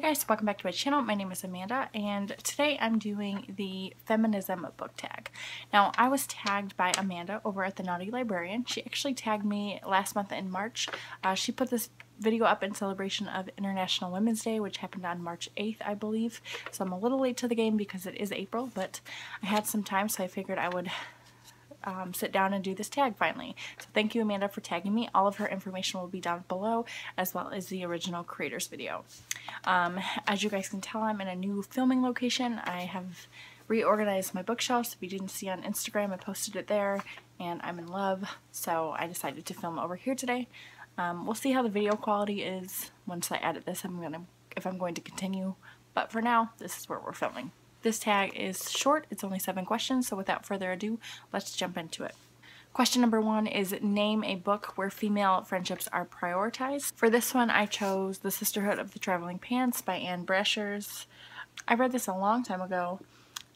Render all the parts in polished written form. Hey guys, welcome back to my channel. My name is Amanda and today I'm doing the feminism book tag. Now I was tagged by Amanda over at the Naughty Librarian. She actually tagged me last month in March. She put this video up in celebration of International Women's Day, which happened on March 8th, I believe. So I'm a little late to the game because it is April, but I had some time so I figured I would sit down and do this tag finally. So thank you, Amanda, for tagging me. All of her information will be down below, as well as the original creators video. As you guys can tell, I'm in a new filming location. I have reorganized my bookshelf. If you didn't see on Instagram, I posted it there, and I'm in love. So I decided to film over here today. We'll see how the video quality is once I edit this. if I'm going to continue, but for now, this is where we're filming. This tag is short, it's only 7 questions, so without further ado, let's jump into it. Question number 1 is name a book where female friendships are prioritized. For this one, I chose The Sisterhood of the Traveling Pants by Ann Brashares. I read this a long time ago,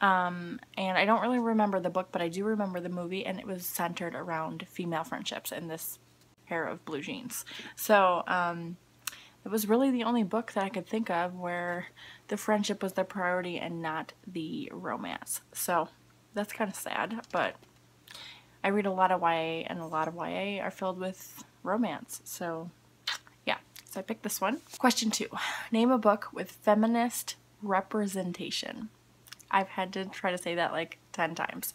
and I don't really remember the book, but I do remember the movie, and it was centered around female friendships and this pair of blue jeans. So, it was really the only book that I could think of where the friendship was the priority and not the romance. So that's kind of sad, but I read a lot of YA and a lot of YA are filled with romance. So yeah, so I picked this one. Question 2, name a book with feminist representation. I've had to try to say that like 10 times.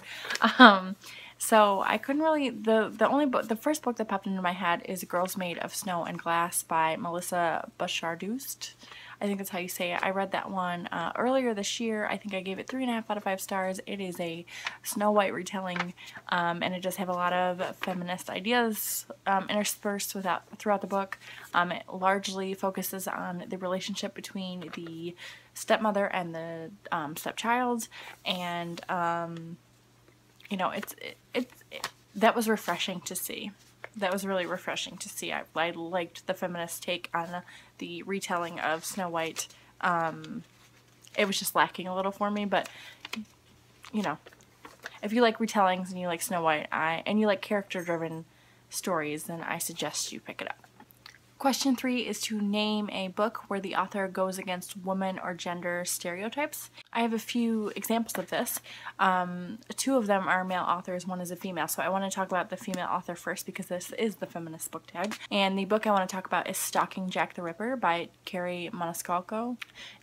So I couldn't really, the first book that popped into my head is Girls Made of Snow and Glass by Melissa Bashardoust. I think that's how you say it. I read that one earlier this year. I think I gave it 3.5 out of 5 stars. It is a Snow White retelling, and it does have a lot of feminist ideas interspersed throughout the book. It largely focuses on the relationship between the stepmother and the stepchild, and you know, that was refreshing to see. That was really refreshing to see. I liked the feminist take on the retelling of Snow White. It was just lacking a little for me, but, you know, if you like retellings and you like Snow White and you like character-driven stories, then I suggest you pick it up. Question 3 is to name a book where the author goes against woman or gender stereotypes. I have a few examples of this. 2 of them are male authors, 1 is a female. So I want to talk about the female author first because this is the feminist book tag. And the book I want to talk about is Stalking Jack the Ripper by Kerri Maniscalco.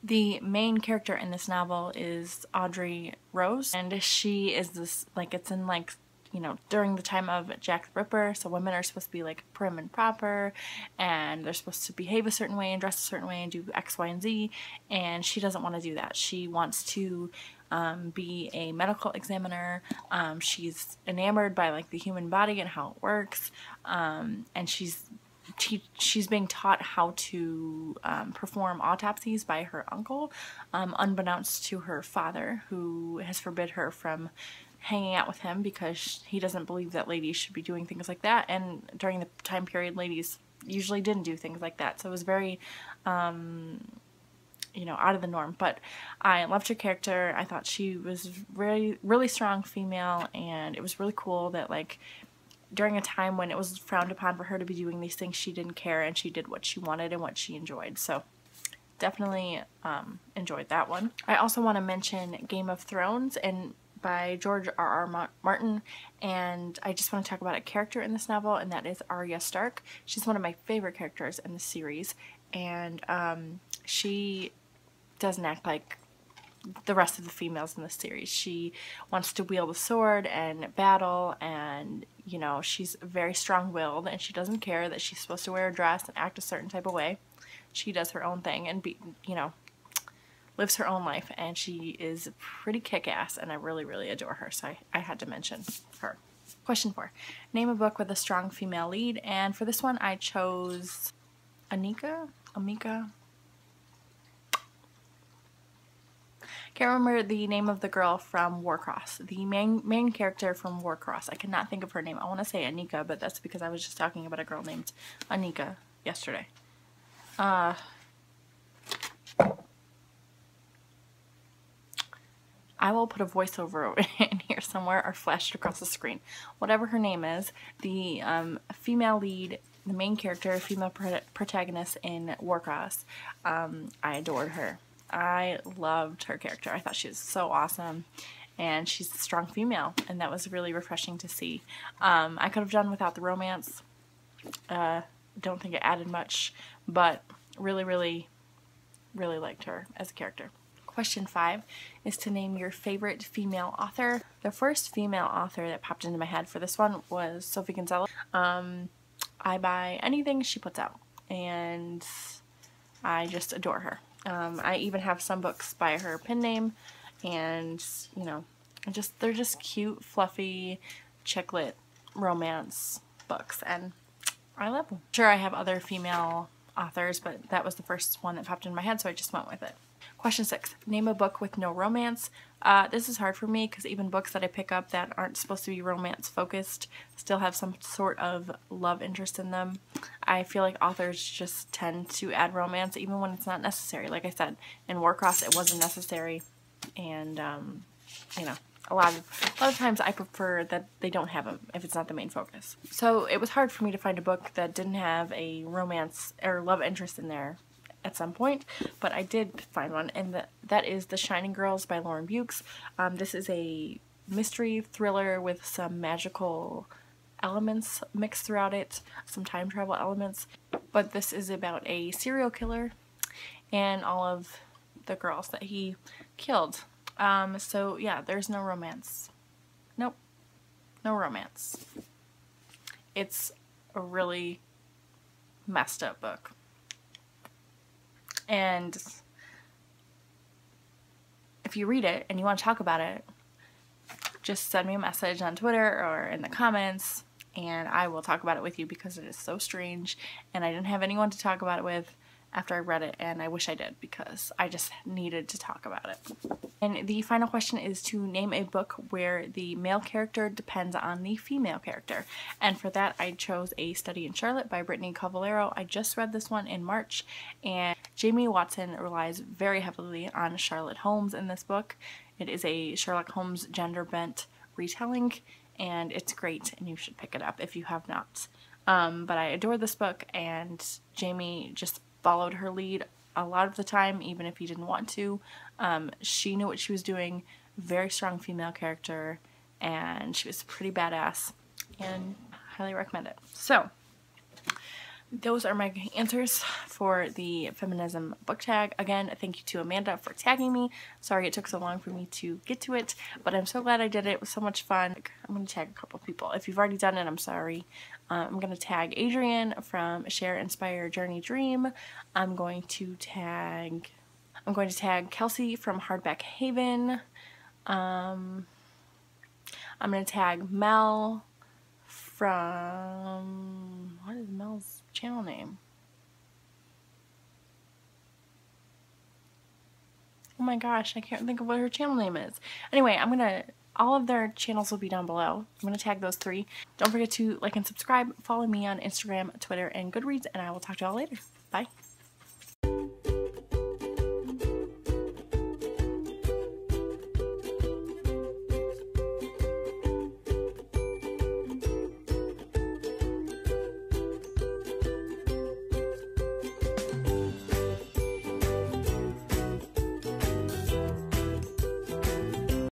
The main character in this novel is Audrey Rose, and she is this, like, it's in, like, you know, during the time of Jack the Ripper, so women are supposed to be like prim and proper, and they're supposed to behave a certain way and dress a certain way and do X, Y, and Z, and she doesn't want to do that. She wants to be a medical examiner. She's enamored by like the human body and how it works, and she's being taught how to perform autopsies by her uncle, unbeknownst to her father, who has forbid her from hanging out with him because he doesn't believe that ladies should be doing things like that, and during the time period ladies usually didn't do things like that, so it was very you know, out of the norm. But I loved her character. I thought she was really strong female, and it was really cool that, like, during a time when it was frowned upon for her to be doing these things, she didn't care and she did what she wanted and what she enjoyed. So definitely enjoyed that one. I also want to mention Game of Thrones and by George R. R. Martin, and I just want to talk about a character in this novel, and that is Arya Stark. She's one of my favorite characters in the series, and she doesn't act like the rest of the females in the series. She wants to wield a sword and battle, and, you know, she's very strong-willed, and she doesn't care that she's supposed to wear a dress and act a certain type of way. She does her own thing and, you know, lives her own life, and she is pretty kick-ass, and I really adore her, so I had to mention her. Question 4. Name a book with a strong female lead, and for this one I chose Amika? Can't remember the name of the girl from Warcross, the main character from Warcross. I cannot think of her name. I want to say Anika, but that's because I was just talking about a girl named Anika yesterday. I will put a voiceover in here somewhere or flash it across the screen. Whatever her name is, the female lead the main character, female protagonist in Warcross. I adored her. I loved her character. I thought she was so awesome, and she's a strong female, and that was really refreshing to see. I could have done without the romance. Don't think it added much, but really, really, really liked her as a character. Question 5 is to name your favorite female author. The first female author that popped into my head for this one was Sophie Gonzalo. I buy anything she puts out, and I just adore her. I even have some books by her pen name, and, you know, just they're just cute, fluffy, chick lit romance books, and I love them. Sure, I have other female authors, but that was the first one that popped in my head, so I just went with it. Question 6. Name a book with no romance. This is hard for me because even books that I pick up that aren't supposed to be romance focused still have some sort of love interest in them. I feel like authors just tend to add romance even when it's not necessary. Like I said, in Warcross it wasn't necessary, and you know, a lot of times I prefer that they don't have them if it's not the main focus. So it was hard for me to find a book that didn't have a romance or love interest in there at some point, but I did find one, and that is The Shining Girls by Lauren Beukes. This is a mystery thriller with some magical elements mixed throughout it, some time travel elements, but this is about a serial killer and all of the girls that he killed. So yeah, there's no romance. Nope. No romance. It's a really messed up book. And if you read it and you want to talk about it, just send me a message on Twitter or in the comments, and I will talk about it with you, because it is so strange, and I didn't have anyone to talk about it with after I read it, and I wish I did, because I just needed to talk about it. And the final question is to name a book where the male character depends on the female character. And for that, I chose A Study in Charlotte by Brittany Cavallaro. I just read this one in March, and Jamie Watson relies very heavily on Charlotte Holmes in this book. It is a Sherlock Holmes gender-bent retelling, and it's great, and you should pick it up if you have not. But I adore this book, and Jamie just followed her lead a lot of the time, even if he didn't want to. She knew what she was doing. Very strong female character, and she was pretty badass, and highly recommend it. So those are my answers for the feminism book tag. Again, thank you to Amanda for tagging me. Sorry it took so long for me to get to it, but I'm so glad I did it. It was so much fun. I'm going to tag a couple people. If you've already done it, I'm sorry. I'm going to tag Adrianne from Share, Inspire, Journey, Dream. I'm going to tag Kelsey from Hardback Haven. I'm going to tag Mel from, what is Mel's channel name? Oh my gosh, I can't think of what her channel name is. Anyway, all of their channels will be down below. I'm going to tag those three. Don't forget to like and subscribe. Follow me on Instagram, Twitter, and Goodreads, and I will talk to y'all later. Bye.